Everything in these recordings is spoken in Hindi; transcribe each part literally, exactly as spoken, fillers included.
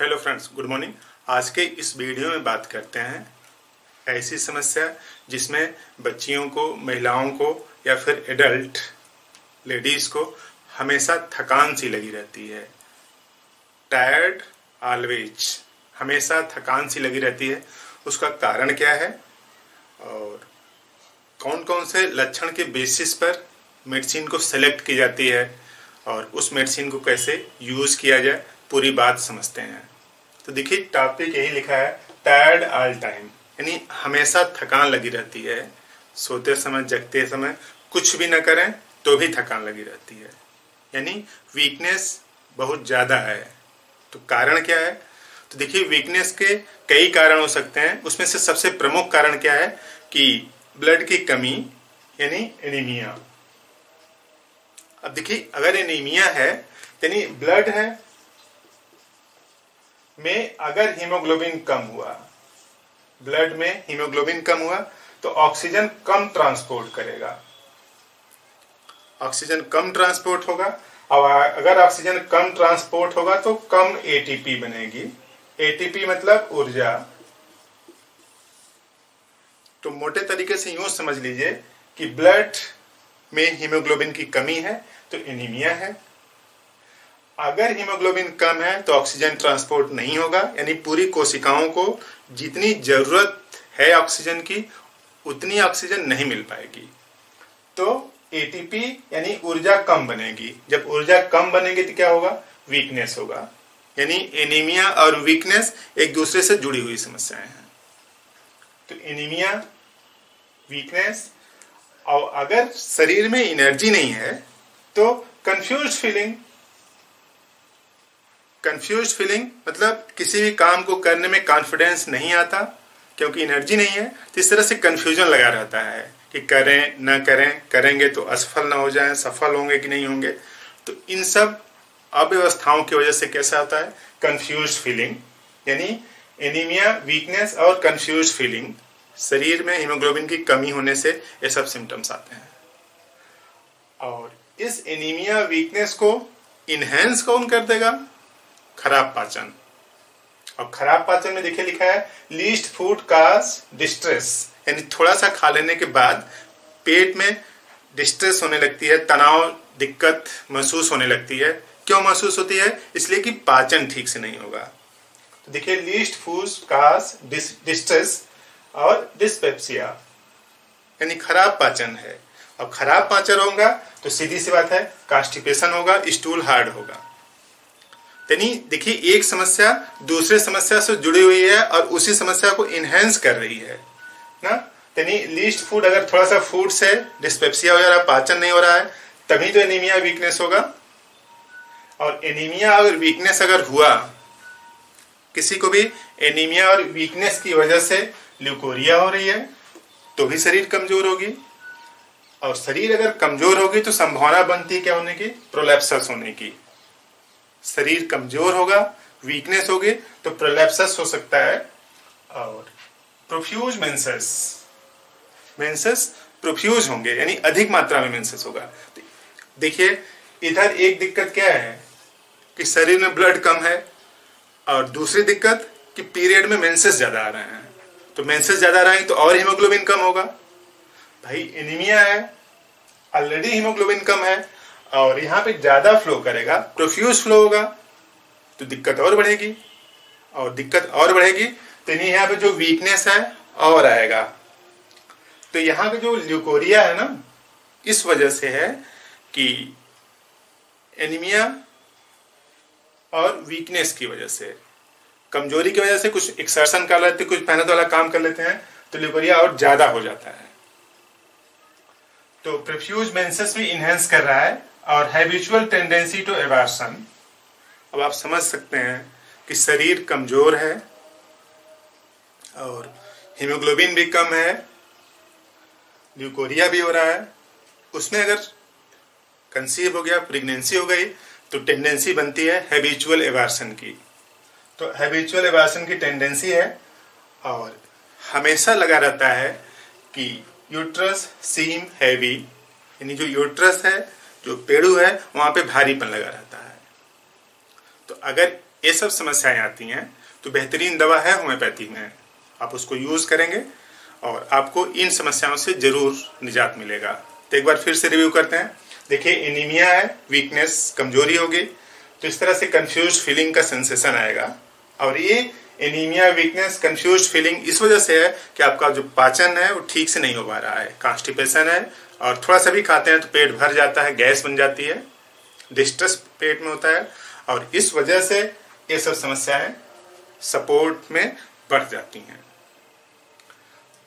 Hello friends, good morning. आज के इस वीडियो में बात करते हैं ऐसी समस्या जिसमें बच्चियों को, महिलाओं को या फिर एडल्ट लेडीज़ को हमेशा थकान सी लगी रहती है। टायर्ड ऑलवेज, हमेशा थकान सी लगी रहती है। उसका कारण क्या है और कौन कौन से लक्षण के बेसिस पर मेडिसिन को सेलेक्ट की जाती है और उस मेडिसिन को कैसे यूज़ किया जाए, पूरी बात समझते हैं। तो देखिए, टॉपिक यही लिखा है, टायर्ड ऑल टाइम, यानी हमेशा थकान लगी रहती है। सोते समय, जगते समय कुछ भी ना करें तो भी थकान लगी रहती है, यानी वीकनेस बहुत ज़्यादा है। तो कारण क्या है? तो देखिए, वीकनेस के कई कारण हो सकते हैं। उसमें से सबसे प्रमुख कारण क्या है कि ब्लड की कमी, यानी एनीमिया। अब देखिए, अगर एनीमिया है यानी ब्लड है में अगर हीमोग्लोबिन कम हुआ, ब्लड में हीमोग्लोबिन कम हुआ तो ऑक्सीजन कम ट्रांसपोर्ट करेगा, ऑक्सीजन कम ट्रांसपोर्ट होगा। और अगर ऑक्सीजन कम ट्रांसपोर्ट होगा तो कम एटीपी बनेगी। एटीपी मतलब ऊर्जा। तो मोटे तरीके से यूं समझ लीजिए कि ब्लड में हीमोग्लोबिन की कमी है तो एनीमिया है। अगर हीमोग्लोबिन कम है तो ऑक्सीजन ट्रांसपोर्ट नहीं होगा, यानी पूरी कोशिकाओं को जितनी जरूरत है ऑक्सीजन की उतनी ऑक्सीजन नहीं मिल पाएगी। तो एटीपी यानी ऊर्जा कम बनेगी। जब ऊर्जा कम बनेगी तो क्या होगा? वीकनेस होगा। यानी एनीमिया और वीकनेस एक दूसरे से जुड़ी हुई समस्याएं हैं। तो एनीमिया, वीकनेस, और अगर शरीर में एनर्जी नहीं है तो कंफ्यूज्ड फीलिंग। कंफ्यूज फीलिंग मतलब किसी भी काम को करने में कॉन्फिडेंस नहीं आता, क्योंकि एनर्जी नहीं है। तो इस तरह से कन्फ्यूजन लगा रहता है कि करें ना करें, करेंगे तो असफल ना हो जाएं, सफल होंगे कि नहीं होंगे। तो इन सब अव्यवस्थाओं की वजह से कैसा होता है? कन्फ्यूज फीलिंग, यानी एनीमिया, वीकनेस और कन्फ्यूज फीलिंग। शरीर में हीमोग्लोबिन की कमी होने से ये सब सिम्टम्स आते हैं। और इस एनीमिया, वीकनेस को इन्हेंस कौन कर देगा? खराब पाचन। और खराब पाचन में देखिए लिखा है, लीस्ट फूड काज डिस्ट्रेस, यानी थोड़ा सा खा लेने के बाद पेट में डिस्ट्रेस होने लगती है, तनाव, दिक्कत महसूस होने लगती है। क्यों महसूस होती है? इसलिए कि पाचन ठीक से नहीं होगा। तो देखिए, लीस्ट फूड काज डिस्ट्रेस और डिस्पेप्सिया, यानी खराब पाचन है। अब खराब पाचन होगा तो सीधी सी बात है कॉन्स्टिपेशन होगा, स्टूल हार्ड होगा। यानी देखिए, एक समस्या दूसरे समस्या से जुड़ी हुई है और उसी समस्या को इनहेंस कर रही है ना। यानी लीस्ट फूड, अगर थोड़ा सा फूड से डिस्पेप्सिया हो जा रहा, पाचन नहीं हो रहा है, तभी तो एनीमिया, वीकनेस होगा। और एनीमिया और वीकनेस अगर हुआ, किसी को भी एनीमिया और वीकनेस की वजह से ल्यूकोरिया हो रही है तो भी शरीर कमजोर होगी। और शरीर अगर कमजोर होगी तो संभावना बनती है क्या होने की? प्रोलैप्सस होने की। शरीर कमजोर होगा, वीकनेस होगी तो प्रोलैप्सस हो सकता है। और प्रोफ्यूज मेंसेस, मेंसेस प्रोफ्यूज होंगे, यानी अधिक मात्रा में मेंसेस होगा। देखिए, इधर एक दिक्कत क्या है कि शरीर में ब्लड कम है, और दूसरी दिक्कत कि पीरियड में मेंसेस ज्यादा आ रहे हैं। तो मेंसेस ज्यादा आ रहे हैं तो और हीमोग्लोबिन कम होगा। भाई, एनीमिया है, ऑलरेडी हीमोग्लोबिन कम है, और यहाँ पे ज्यादा फ्लो करेगा, प्रोफ्यूज फ्लो होगा तो दिक्कत और बढ़ेगी, और दिक्कत और बढ़ेगी तो यहाँ पे जो वीकनेस है और आएगा। तो यहाँ पे जो ल्यूकोरिया है ना, इस वजह से है कि एनीमिया और वीकनेस की वजह से, कमजोरी की वजह से कुछ एक्सरसन कर लेते, कुछ मेहनत वाला काम कर लेते हैं तो ल्यूकोरिया और ज्यादा हो जाता है। तो प्रोफ्यूज मेंसेस भी इनहेंस कर रहा है। और हैबिचुअल टेंडेंसी टू एवर्सन, अब आप समझ सकते हैं कि शरीर कमजोर है और हीमोग्लोबिन भी कम है, ल्यूकोरिया भी हो रहा है। उसमें अगर कंसीव हो गया, प्रेगनेंसी हो गई तो टेंडेंसी बनती है हैबिचुअल एवर्सन की। तो हैबिचुअल एवर्सन की टेंडेंसी है। और हमेशा लगा रहता है कि यूट्रस सीम हैवी, यानी जो यूट्रस है, जो पेड़ू है, वहाँ पे भारीपन लगा रहता है। तो अगर ये सब समस्याएं आती हैं। तो बेहतरीन दवा है होम्योपैथी में, आप उसको यूज करेंगे और आपको इन समस्याओं से जरूर निजात मिलेगा। तो एक बार फिर से रिव्यू करते हैं। देखिए, एनीमिया है, वीकनेस, कमजोरी होगी, तो इस तरह से कंफ्यूज फीलिंग का सेंसेशन आएगा। और ये एनीमिया, वीकनेस, कंफ्यूज फीलिंग इस वजह से है कि आपका जो पाचन है वो ठीक से नहीं हो पा रहा है, कॉन्स्टिपेशन है, और थोड़ा सा भी खाते हैं तो पेट भर जाता है, गैस बन जाती है, डिस्ट्रेस पेट में होता है, और इस वजह से ये सब समस्याएं सपोर्ट में बढ़ जाती हैं।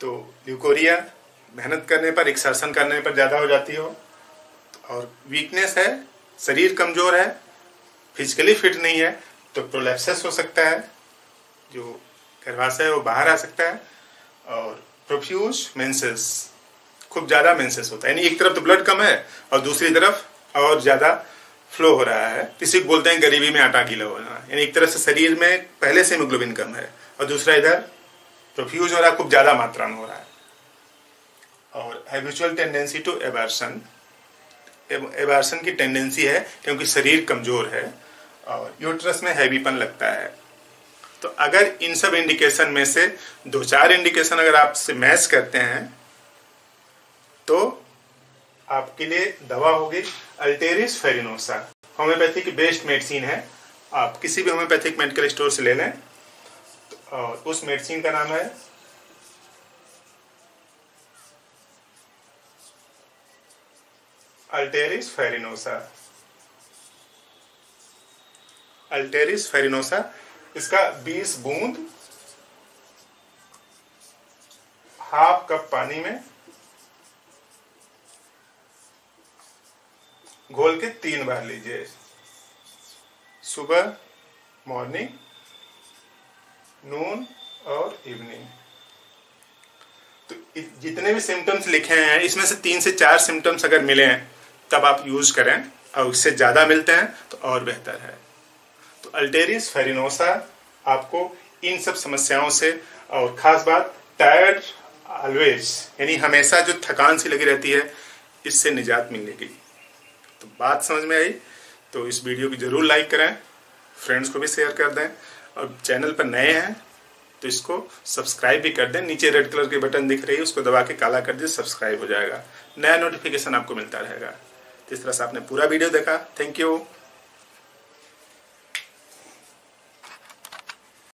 तो ल्यूकोरिया मेहनत करने पर, एक्सरसन करने पर ज़्यादा हो जाती हो, और वीकनेस है, शरीर कमज़ोर है, फिजिकली फिट नहीं है, तो प्रोलैप्सिस हो सकता है, जो गर्भाशय है वो बाहर आ सकता है। और प्रोफ्यूज मेंसेस, खूब ज़्यादा मेंसेस होता है, यानी एक तरफ तो ब्लड कम है और दूसरी तरफ और ज़्यादा फ्लो हो रहा है। इसी को बोलते हैं गरीबी में आटा गीला होना, यानी एक तरफ से शरीर में पहले से हीमोग्लोबिन कम है और दूसरा इधर प्रोफ्यूज हो रहा है, खूब ज़्यादा मात्रा में हो रहा है। और habitual tendency to abortion, abortion की टेंडेंसी है क्योंकि शरीर कमज़ोर है, और यूट्रस में हैवीपन लगता है। तो अगर इन सब इंडिकेशन में से दो चार इंडिकेशन अगर आपसे मैच करते हैं तो आपके लिए दवा होगी अल्टेरिस फेरिनोसा। होम्योपैथी की बेस्ट मेडिसिन है, आप किसी भी होम्योपैथिक मेडिकल स्टोर से ले लें। और उस मेडिसिन का नाम है अल्टेरिस फेरिनोसा। अल्टेरिस फेरिनोसा, इसका बीस बूंद हाफ कप पानी में घोल के तीन बार लीजिए, सुबह, मॉर्निंग, नून और इवनिंग। तो जितने भी सिम्टम्स लिखे हैं इसमें से तीन से चार सिम्टम्स अगर मिले हैं तब आप यूज करें, और उससे ज़्यादा मिलते हैं तो और बेहतर है। तो अल्टेरिस फेरिनोसा आपको इन सब समस्याओं से, और ख़ास बात टायर्ड ऑलवेज, यानी हमेशा जो थकान सी लगी रहती है, इससे निजात मिलेगी। तो बात समझ में आई तो इस वीडियो को जरूर लाइक करें, फ्रेंड्स को भी शेयर कर दें, और चैनल पर नए हैं तो इसको सब्सक्राइब भी कर दें। नीचे रेड कलर के बटन दिख रही है, उसको दबा के काला कर दीजिए, सब्सक्राइब हो जाएगा, नया नोटिफिकेशन आपको मिलता रहेगा। तो इस तरह से आपने पूरा वीडियो देखा, थैंक यू।